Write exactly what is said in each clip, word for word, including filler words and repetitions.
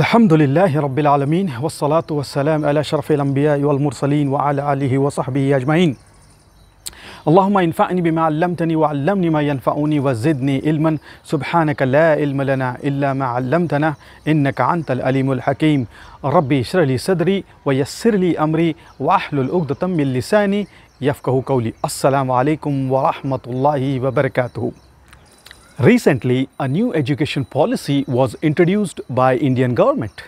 अल्हम्दुलिल्लाहि रब्बिल आलमीन वस्सलातु वस्सलाम अला अशरफिल अंबिया वल मुरसलीन व अला आलिहि व सहबिहि अजमाइन। अल्लाहुम्मा इन्फ़अनी बिमा अल्लमतनी व अल्लमनी मा यनफ़अनी व ज़िदनी इल्मन सुब्हानक ला इल्म लना इल्ला मा अल्लमतना इन्नका अंतल अलीमुल हकीम। रब्बी इश्रह ली सदरी व यस्सिर ली अमरी वहलुल उक़्दतम मिन लिसानी यफ़क़हू क़ौली। अस्सलामु अलैकुम व रहमतुल्लाहि व बरकातुहू। Recently, a new education policy was introduced by Indian government.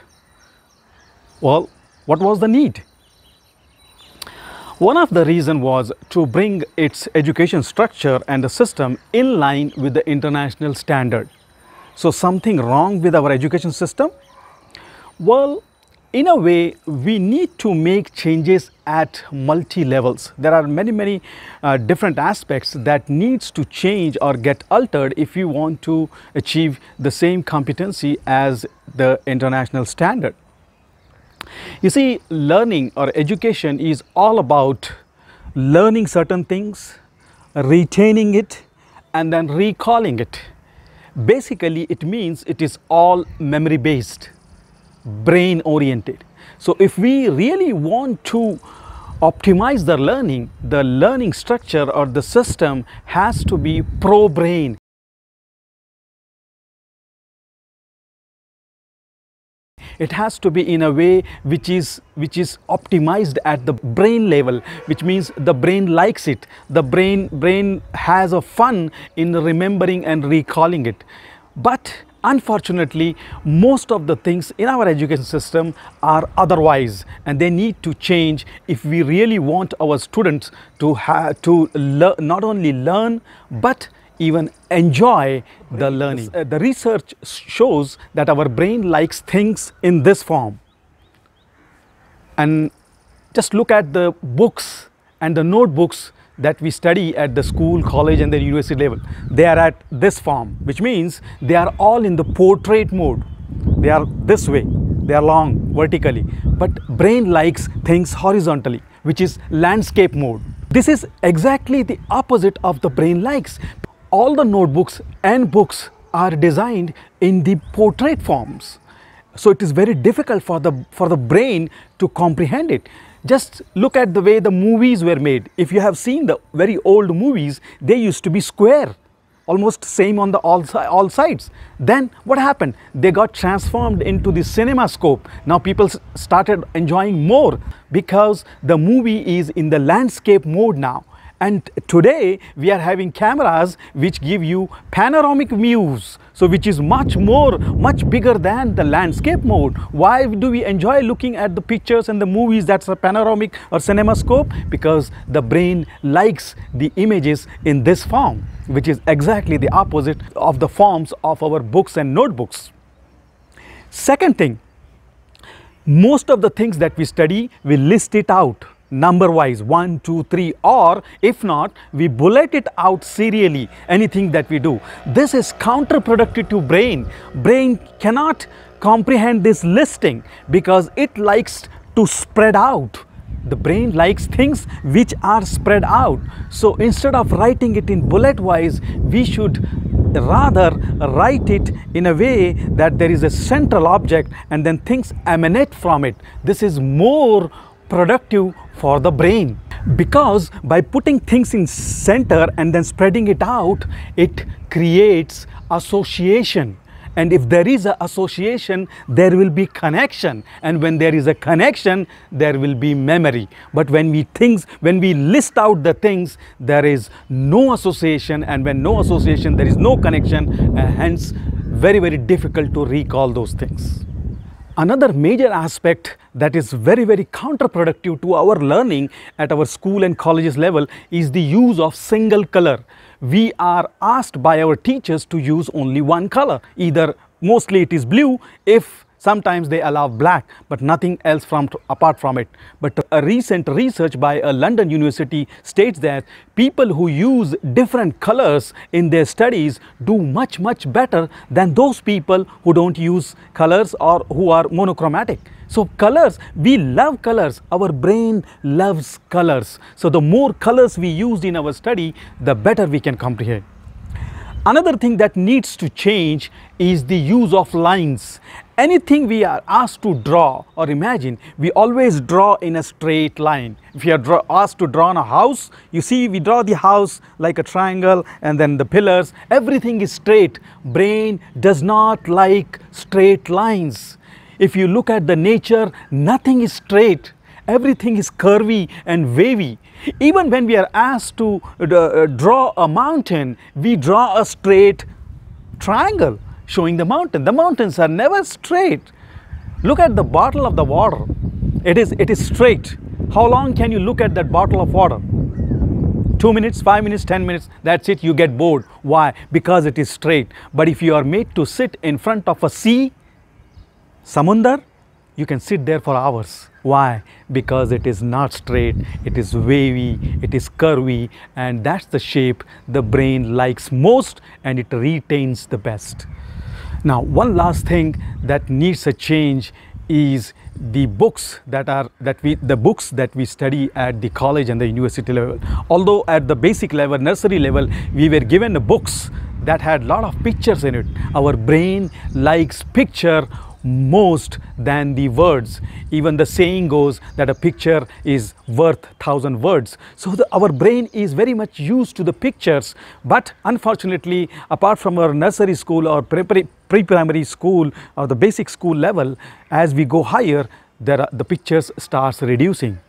Well, what was the need? One of the reason was to bring its education structure and the system in line with the international standard. So something wrong with our education system? Well, in a way, we need to make changes at multi levels. There are many, many uh, different aspects that needs to change or get altered if we want to achieve the same competency as the international standard. You see, learning or education is all about learning certain things, retaining it, and then recalling it. Basically, it means it is all memory based, brain oriented. So if we really want to optimize the learning, the learning structure or the system has to be pro brain. It has to be in a way which is which is optimized at the brain level, which means the brain likes it, the brain brain has a fun in remembering and recalling it. But unfortunately, most of the things in our education system are otherwise, and they need to change if we really want our students to have to not only learn but even enjoy the learning. Uh, the research shows that our brain likes things in this form, and just look at the books and the notebooks that we study at the school, college and the university level. They are at this form, which means they are all in the portrait mode. They are this way, they are long vertically, but brain likes things horizontally, which is landscape mode. This is exactly the opposite of the brain likes. All the notebooks and books are designed in the portrait forms, so it is very difficult for the for the brain to comprehend it. Just look at the way the movies were made. If you have seen the very old movies, they used to be square, almost same on the all, si all sides. Then what happened? They got transformed into the cinema scope. Now people started enjoying more because the movie is in the landscape mode now. And today we are having cameras which give you panoramic views, so which is much more, much bigger than the landscape mode. Why do we enjoy looking at the pictures and the movies that's a panoramic or cinema scope? Because the brain likes the images in this form, which is exactly the opposite of the forms of our books and notebooks. Second thing, most of the things that we study, we list it out number wise, one two three, or if not, we bullet it out serially, anything that we do. This is counterproductive to brain. Brain cannot comprehend this listing because it likes to spread out. The brain likes things which are spread out. So instead of writing it in bullet wise, we should rather write it in a way that there is a central object and then things emanate from it. This is more productive for the brain, because by putting things in center and then spreading it out, it creates association, and if there is an association, there will be connection, and when there is a connection, there will be memory. But when we things when we list out the things, there is no association, and when no association, there is no connection, and hence very very difficult to recall those things. Another major aspect that is very very counterproductive to our learning at our school and colleges level is the use of single color. we are asked by our teachers to use only one color. Either mostly it is blue, if sometimes they allow black, but nothing else from apart from it. But a recent research by a London university states that people who use different colors in their studies do much much better than those people who don't use colors or who are monochromatic. So colors, we love colors, our brain loves colors. So the more colors we used in our study, the better we can comprehend. Another thing that needs to change is the use of lines. Anything we are asked to draw or imagine, we always draw in a straight line. If you are draw, asked to draw on a house, you see we draw the house like a triangle and then the pillars, everything is straight. Brain does not like straight lines. If you look at the nature, nothing is straight. Everything is curvy and wavy. Even when we are asked to uh, draw a mountain, we draw a straight triangle showing the mountain. The mountains are never straight. Look at the bottle of the water. It is, it is straight. How long can you look at that bottle of water? Two minutes, five minutes, ten minutes, that's it, you get bored. Why? Because it is straight. But if you are made to sit in front of a sea, samundar, you can sit there for hours. Why? Because it is not straight, it is wavy, it is curvy, and that's the shape the brain likes most and it retains the best. Now, one last thing that needs a change is the books that are that we the books that we study at the college and the university level. Although at the basic level, nursery level, we were given books that had a lot of pictures in it. Our brain likes picture most than the words. Even the saying goes that a picture is worth thousand words. So the, our brain is very much used to the pictures, but unfortunately, apart from our nursery school or pre-primary school or the basic school level, as we go higher, there are, the pictures starts reducing.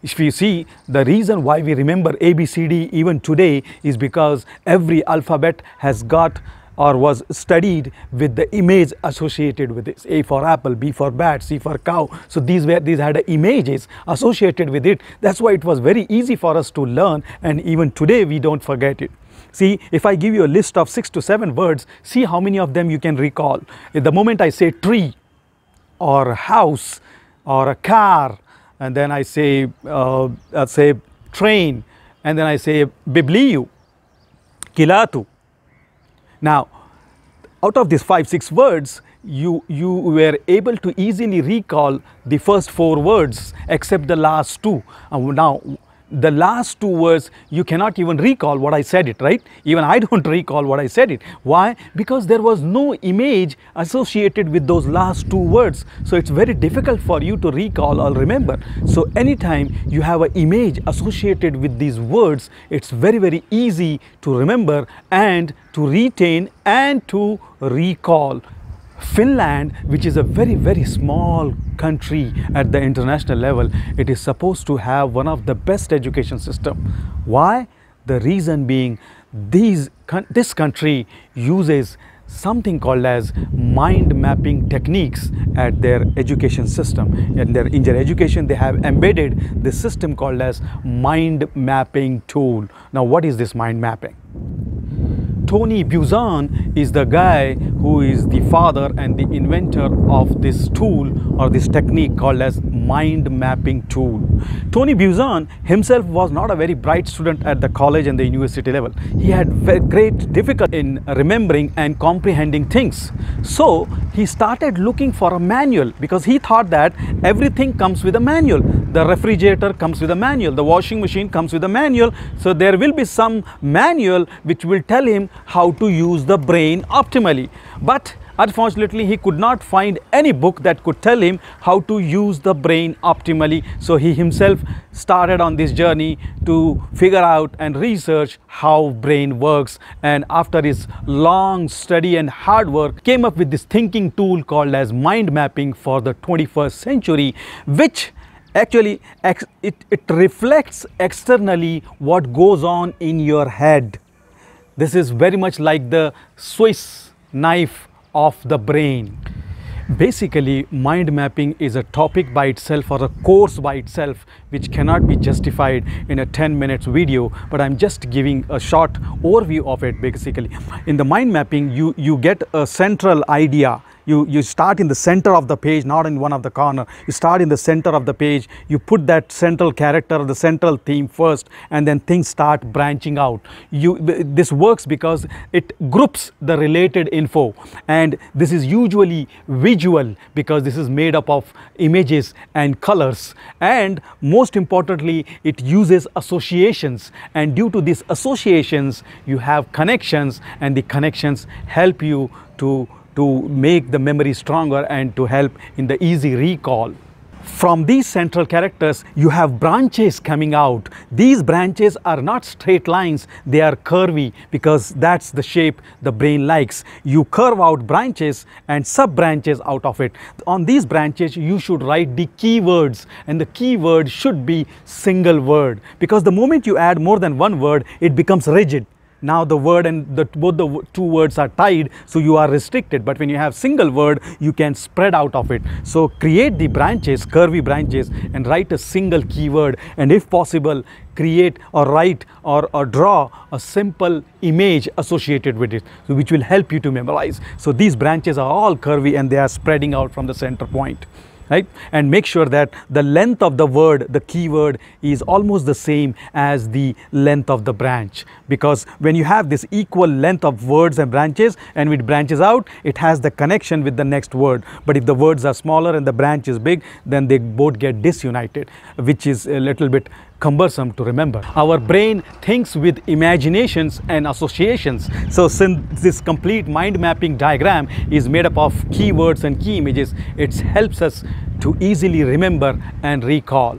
If you see, the reason why we remember A B C D even today is because every alphabet has got or was studied with the image associated with it. A for apple, B for bat, C for cow. So these were these had images associated with it. That's why it was very easy for us to learn, and even today we don't forget it. See, if I give you a list of six to seven words, see how many of them you can recall. At the moment I say tree or house or a car, and then I say, uh, I say train, and then I say bibliu, kilatu. Now, out of these five, six words, you, you were able to easily recall the first four words except the last two. Now, the last two words, you cannot even recall what I said it, right? Even I don't recall what I said it. Why? Because there was no image associated with those last two words. So it's very difficult for you to recall or remember. So anytime you have an image associated with these words, it's very, very easy to remember and to retain and to recall. Finland, which is a very very small country at the international level, it is supposed to have one of the best education system. Why? The reason being, these this country uses something called as mind mapping techniques at their education system. In their, in their education, they have embedded this system called as mind mapping tool. Now, what is this mind mapping? Tony Buzan is the guy who is the father and the inventor of this tool or this technique called as mind mapping tool. Tony Buzan himself was not a very bright student at the college and the university level. He had very great difficulty in remembering and comprehending things. So he started looking for a manual, because he thought that everything comes with a manual. The refrigerator comes with a manual, the washing machine comes with a manual, so there will be some manual which will tell him how to use the brain optimally. But unfortunately, he could not find any book that could tell him how to use the brain optimally. So he himself started on this journey to figure out and research how brain works, and after his long study and hard work, came up with this thinking tool called as mind mapping for the twenty-first century, which actually ex it, it reflects externally what goes on in your head. This is very much like the Swiss knife of the brain. Basically, mind mapping is a topic by itself or a course by itself which cannot be justified in a ten minutes video, but I'm just giving a short overview of it. Basically, in the mind mapping you you get a central idea. You, you start in the center of the page, not in one of the corner. You start in the center of the page, you put that central character, the central theme first, and then things start branching out. You, this works because it groups the related info, and this is usually visual because this is made up of images and colors, and most importantly it uses associations, and due to these associations you have connections, and the connections help you to to make the memory stronger and to help in the easy recall. From these central characters you have branches coming out. These branches are not straight lines, they are curvy because that's the shape the brain likes. You curve out branches and sub branches out of it. On these branches you should write the keywords, and the keyword should be single word, because the moment you add more than one word it becomes rigid. Now the word and the, both the two words are tied, so you are restricted. But when you have single word, you can spread out of it. So create the branches, curvy branches, and write a single keyword, and if possible create or write or, or draw a simple image associated with it, so which will help you to memorize. So these branches are all curvy and they are spreading out from the center point. Right? And make sure that the length of the word, the keyword, is almost the same as the length of the branch, because when you have this equal length of words and branches, and it branches out, it has the connection with the next word. But if the words are smaller and the branch is big, then they both get disunited, which is a little bit cumbersome to remember. Our brain thinks with imaginations and associations. So since this complete mind mapping diagram is made up of keywords and key images, it helps us to easily remember and recall.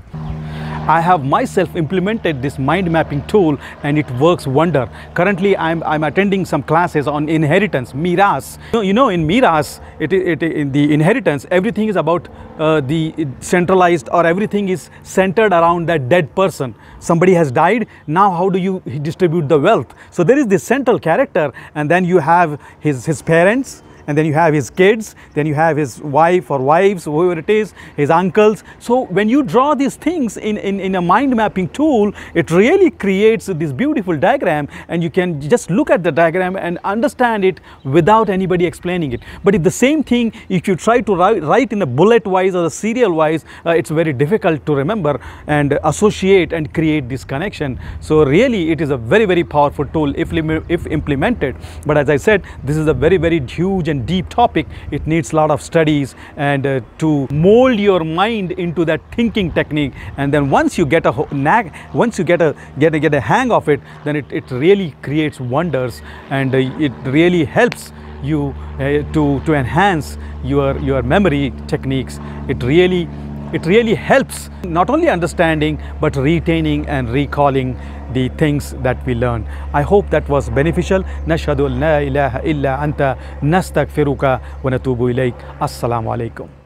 I have myself implemented this mind mapping tool and it works wonder. Currently I'm, I'm attending some classes on inheritance, miras. You know, you know in miras, it, it, in the inheritance, everything is about uh, the centralized, or everything is centered around that dead person. Somebody has died, now how do you distribute the wealth? So there is this central character, and then you have his, his parents, and then you have his kids, then you have his wife or wives, whoever it is, his uncles. So when you draw these things in, in, in a mind mapping tool, it really creates this beautiful diagram, and you can just look at the diagram and understand it without anybody explaining it. But if the same thing, if you try to write, write in a bullet wise or a serial wise, uh, it's very difficult to remember and associate and create this connection. So really it is a very, very powerful tool if, if implemented. But as I said, this is a very, very huge and deep topic. It needs a lot of studies and uh, to mold your mind into that thinking technique, and then once you get a nag once you get a get a get a hang of it, then it, it really creates wonders, and uh, it really helps you uh, to to enhance your your memory techniques. It really it really helps not only understanding but retaining and recalling the things that we learn. I hope that was beneficial. Nashhadu an la ilaha illa anta nastaghfiruka wa natubu ilaik. Assalamu alaikum.